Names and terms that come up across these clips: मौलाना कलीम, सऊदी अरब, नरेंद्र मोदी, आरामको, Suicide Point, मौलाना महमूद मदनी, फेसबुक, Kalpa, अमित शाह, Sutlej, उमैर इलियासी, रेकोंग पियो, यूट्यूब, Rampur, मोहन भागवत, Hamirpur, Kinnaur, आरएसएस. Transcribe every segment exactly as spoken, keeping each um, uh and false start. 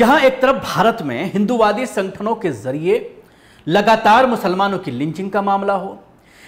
जहां एक तरफ भारत में हिंदूवादी संगठनों के जरिए लगातार मुसलमानों की लिंचिंग का मामला हो,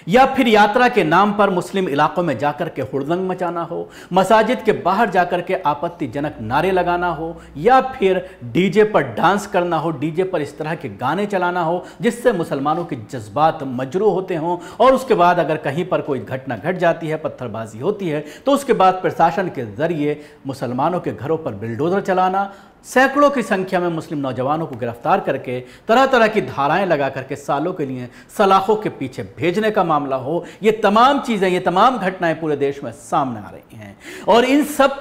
या फिर यात्रा के नाम पर मुस्लिम इलाकों में जाकर के हुड़दंग मचाना हो, मसाजिद के बाहर जाकर के आपत्तिजनक नारे लगाना हो, या फिर डीजे पर डांस करना हो, डीजे पर इस तरह के गाने चलाना हो जिससे मुसलमानों के जज्बात मजरू होते हों, और उसके बाद अगर कहीं पर कोई घटना घट जाती है, पत्थरबाजी होती है, तो उसके बाद प्रशासन के जरिए मुसलमानों के घरों पर बुलडोजर चलाना, सैकड़ों की संख्या में मुस्लिम नौजवानों को गिरफ्तार करके तरह तरह की धाराएं लगा करके सालों के लिए सलाखों के पीछे भेजने का मामला हो, ये तमाम चीज़ें, ये तमाम घटनाएं पूरे देश में सामने आ रही हैं। और इन सब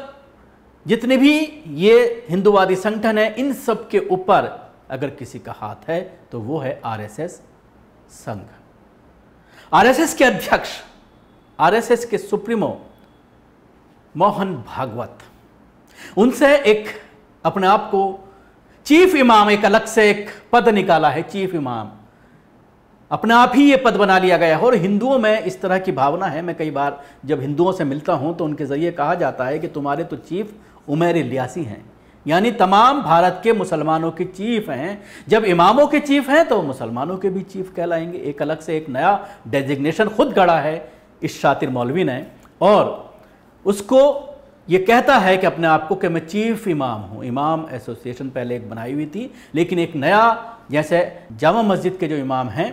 जितने भी ये हिंदूवादी संगठन है, इन सब के ऊपर अगर किसी का हाथ है तो वो है आरएसएस संघ। आरएसएस के अध्यक्ष, आरएसएस के सुप्रीमो मोहन भागवत, उनसे एक अपने आप को चीफ इमाम, एक अलग से एक पद निकाला है चीफ इमाम, अपने आप ही ये पद बना लिया गया है। और हिंदुओं में इस तरह की भावना है, मैं कई बार जब हिंदुओं से मिलता हूँ तो उनके ज़रिए कहा जाता है कि तुम्हारे तो चीफ उमैर इलियासी हैं, यानी तमाम भारत के मुसलमानों के चीफ हैं। जब इमामों के चीफ हैं तो मुसलमानों के भी चीफ कहलाएंगे। एक अलग से एक नया डेजिग्नेशन खुद गढ़ा है इस शातिर मौलवी ने, और उसको ये कहता है कि अपने आप को कि मैं चीफ इमाम हूँ। इमाम एसोसिएशन पहले एक बनाई हुई थी, लेकिन एक नया, जैसे जामा मस्जिद के जो इमाम हैं,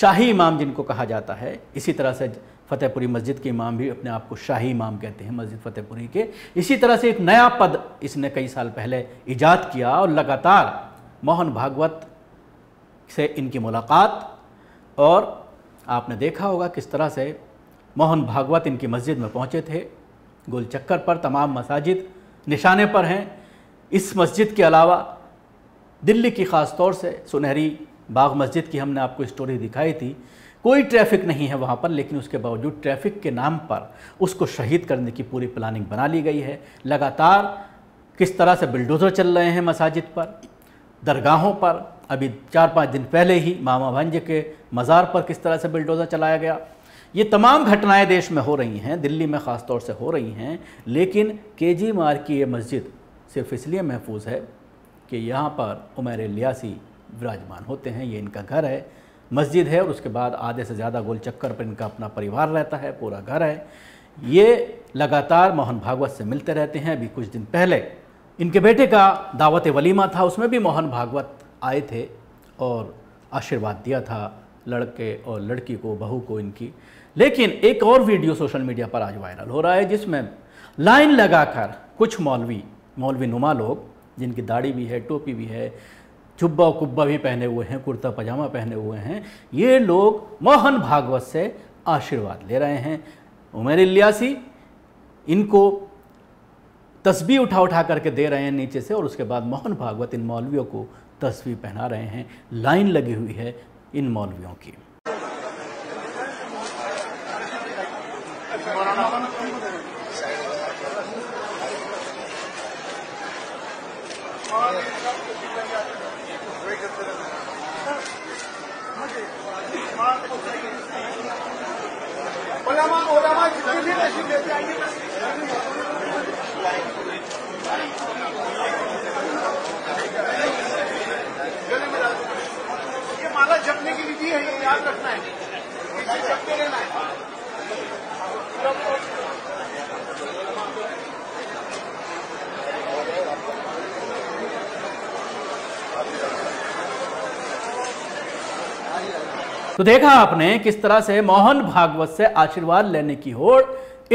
शाही इमाम जिनको कहा जाता है, इसी तरह से फतेहपुरी मस्जिद के इमाम भी अपने आप को शाही इमाम कहते हैं, मस्जिद फतेहपुरी के, इसी तरह से एक नया पद इसने कई साल पहले ईजाद किया। और लगातार मोहन भागवत से इनकी मुलाकात, और आपने देखा होगा किस तरह से मोहन भागवत इनकी मस्जिद में पहुँचे थे, गोल चक्कर पर, तमाम मसाजिद निशाने पर हैं। इस मस्जिद के अलावा दिल्ली की ख़ास तौर से सुनहरी बाग मस्जिद की हमने आपको स्टोरी दिखाई थी, कोई ट्रैफिक नहीं है वहाँ पर, लेकिन उसके बावजूद ट्रैफिक के नाम पर उसको शहीद करने की पूरी प्लानिंग बना ली गई है। लगातार किस तरह से बुलडोज़र चल रहे हैं मसाजिद पर, दरगाहों पर। अभी चार पाँच दिन पहले ही मामा भांजे के मज़ार पर किस तरह से बुलडोज़र चलाया गया। ये तमाम घटनाएं देश में हो रही हैं, दिल्ली में ख़ास तौर से हो रही हैं, लेकिन केजी मार्ग की ये मस्जिद सिर्फ इसलिए महफूज है कि यहाँ पर उमैर इलियासी विराजमान होते हैं। ये इनका घर है, मस्जिद है, और उसके बाद आधे से ज़्यादा गोल चक्कर पर इनका अपना परिवार रहता है, पूरा घर है। ये लगातार मोहन भागवत से मिलते रहते हैं। अभी कुछ दिन पहले इनके बेटे का दावत वलीमा था, उसमें भी मोहन भागवत आए थे और आशीर्वाद दिया था लड़के और लड़की को, बहू को इनकी। लेकिन एक और वीडियो सोशल मीडिया पर आज वायरल हो रहा है, जिसमें लाइन लगाकर कुछ मौलवी मौलवी नुमा लोग, जिनकी दाढ़ी भी है, टोपी भी है, जुब्बा कुब्बा भी पहने हुए हैं, कुर्ता पजामा पहने हुए हैं, ये लोग मोहन भागवत से आशीर्वाद ले रहे हैं। उमैर इलियासी इनको तस्बीह उठा उठा करके दे रहे हैं नीचे से, और उसके बाद मोहन भागवत इन मौलवियों को तस्बीह पहना रहे हैं। लाइन लगी हुई है इन मौलवियों की। जपने की विधि है, ये याद रखना है, जपते रहना है। तो देखा आपने किस तरह से मोहन भागवत से आशीर्वाद लेने की होड़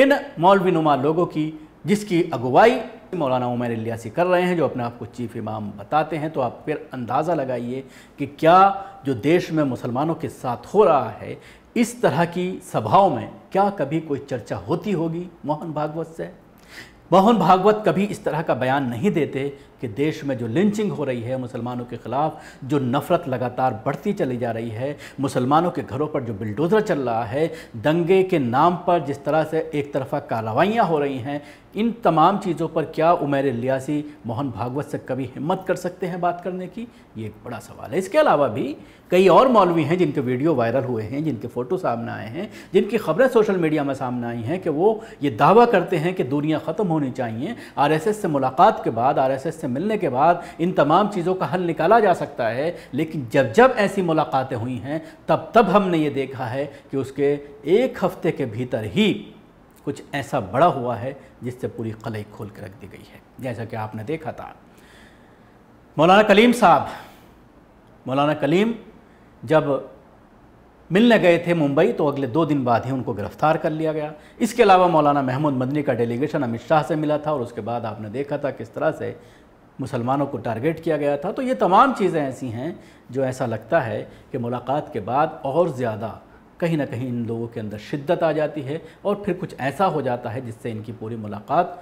इन मौलवीनुमा लोगों की, जिसकी अगुवाई मौलाना उमैर इलियासी कर रहे हैं, जो अपने आप को चीफ इमाम बताते हैं। तो आप फिर अंदाज़ा लगाइए कि क्या जो देश में मुसलमानों के साथ हो रहा है, इस तरह की सभाओं में क्या कभी कोई चर्चा होती होगी मोहन भागवत से? मोहन भागवत कभी इस तरह का बयान नहीं देते कि देश में जो लिंचिंग हो रही है मुसलमानों के ख़िलाफ़, जो नफ़रत लगातार बढ़ती चली जा रही है, मुसलमानों के घरों पर जो बुलडोज़र चल रहा है, दंगे के नाम पर जिस तरह से एक तरफ़ा कार्रवाइयाँ हो रही हैं, इन तमाम चीज़ों पर क्या उमैर इलियासी मोहन भागवत से कभी हिम्मत कर सकते हैं बात करने की? ये एक बड़ा सवाल है। इसके अलावा भी कई और मौलवी हैं जिनके वीडियो वायरल हुए हैं, जिनके फ़ोटो सामने आए हैं, जिनकी खबरें सोशल मीडिया में सामने आई हैं कि वो ये दावा करते हैं कि दुनिया ख़त्म होनी चाहिए। आर एस एस से मुलाकात के बाद, आर एस एस से मिलने के बाद इन तमाम चीज़ों का हल निकाला जा सकता है। लेकिन जब जब ऐसी मुलाकातें हुई हैं तब तब हमने ये देखा है कि उसके एक हफ्ते के भीतर ही कुछ ऐसा बड़ा हुआ है जिससे पूरी कलई खोल के रख दी गई है। जैसा कि आपने देखा था मौलाना कलीम साहब, मौलाना कलीम जब मिलने गए थे मुंबई तो अगले दो दिन बाद ही उनको गिरफ्तार कर लिया गया। इसके अलावा मौलाना महमूद मदनी का डेलीगेशन अमित शाह से मिला था और उसके बाद आपने देखा था किस तरह से मुसलमानों को टारगेट किया गया था। तो ये तमाम चीज़ें ऐसी हैं जो ऐसा लगता है कि मुलाकात के बाद और ज़्यादा कहीं ना कहीं इन लोगों के अंदर शिद्दत आ जाती है और फिर कुछ ऐसा हो जाता है जिससे इनकी पूरी मुलाकात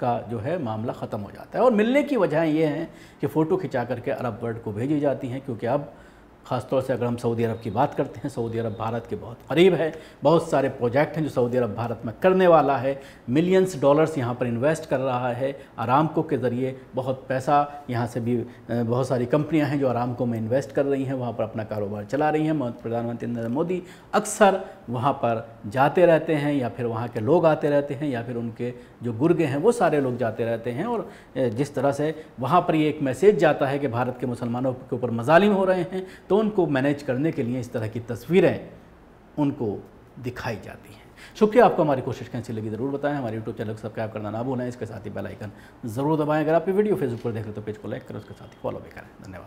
का जो है मामला ख़त्म हो जाता है। और मिलने की वजह ये हैं कि फ़ोटो खिंचा करके अरब वर्ल्ड को भेजी जाती हैं, क्योंकि अब ख़ासतौर से अगर हम सऊदी अरब की बात करते हैं, सऊदी अरब भारत के बहुत करीब है। बहुत सारे प्रोजेक्ट हैं जो सऊदी अरब भारत में करने वाला है, मिलियंस डॉलर्स यहाँ पर इन्वेस्ट कर रहा है। आरामको के ज़रिए बहुत पैसा यहाँ से भी बहुत सारी कंपनियाँ हैं जो आरामको में इन्वेस्ट कर रही हैं, वहाँ पर अपना कारोबार चला रही हैं। प्रधानमंत्री नरेंद्र मोदी अक्सर वहाँ पर जाते रहते हैं या फिर वहाँ के लोग आते रहते हैं या फिर उनके जो गुर्गे हैं वो सारे लोग जाते रहते हैं। और जिस तरह से वहाँ पर ये एक मैसेज जाता है कि भारत के मुसलमानों के ऊपर मजालिम हो रहे हैं तो उनको मैनेज करने के लिए इस तरह की तस्वीरें उनको दिखाई जाती हैं। शुक्रिया आपको हमारी कोशिश कैसी लगी ज़रूर बताएं। हमारे यूट्यूब चैनल को सब्सक्राइब करना ना भूलें, इसके साथ ही बेल आइकन जरूर दबाएं। अगर आप ये वीडियो फेसबुक पर देख रहे हो तो पेज को लाइक करें, उसके साथ ही फॉलो भी करें। धन्यवाद।